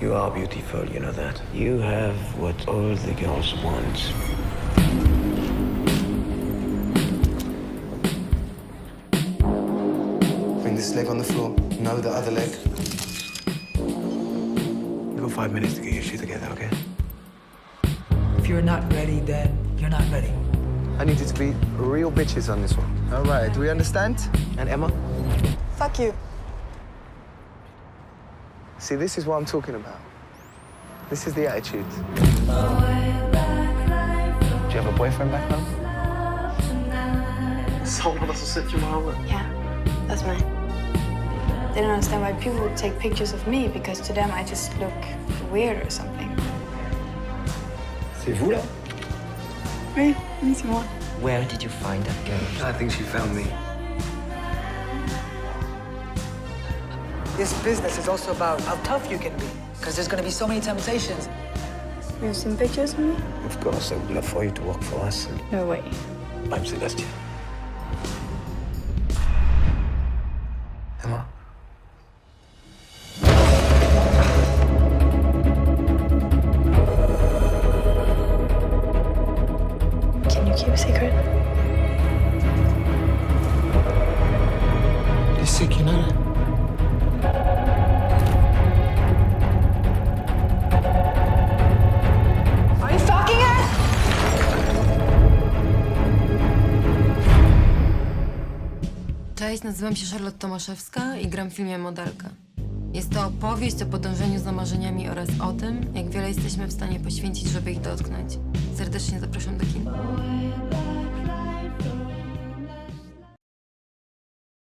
You are beautiful, you know that. You have what all the girls want. Bring this leg on the floor. No, the other leg. You've got 5 minutes to get your shit together, okay? If you're not ready, then you're not ready. I need you to be real bitches on this one. All right, do we understand? And Emma? Fuck you. See, this is what I'm talking about. This is the attitude. Do you have a boyfriend back home? Someone else sent you my wallet. Yeah, that's mine. They don't understand why people would take pictures of me because to them I just look weird or something. C'est vous là? Oui, c'est moi. Where did you find that girl? I think she found me. This business is also about how tough you can be, because there's going to be so many temptations. You've seen pictures of me? Of course, I would love for you to work for us. No way. I'm Celestia. Emma? Can you keep a secret? You're sick, you know? Cześć, nazywam się Charlotte Tomaszewska I gram w filmie Modelka. Jest to opowieść o podążeniu za marzeniami oraz o tym, jak wiele jesteśmy w stanie poświęcić, żeby ich dotknąć. Serdecznie zapraszam do kina.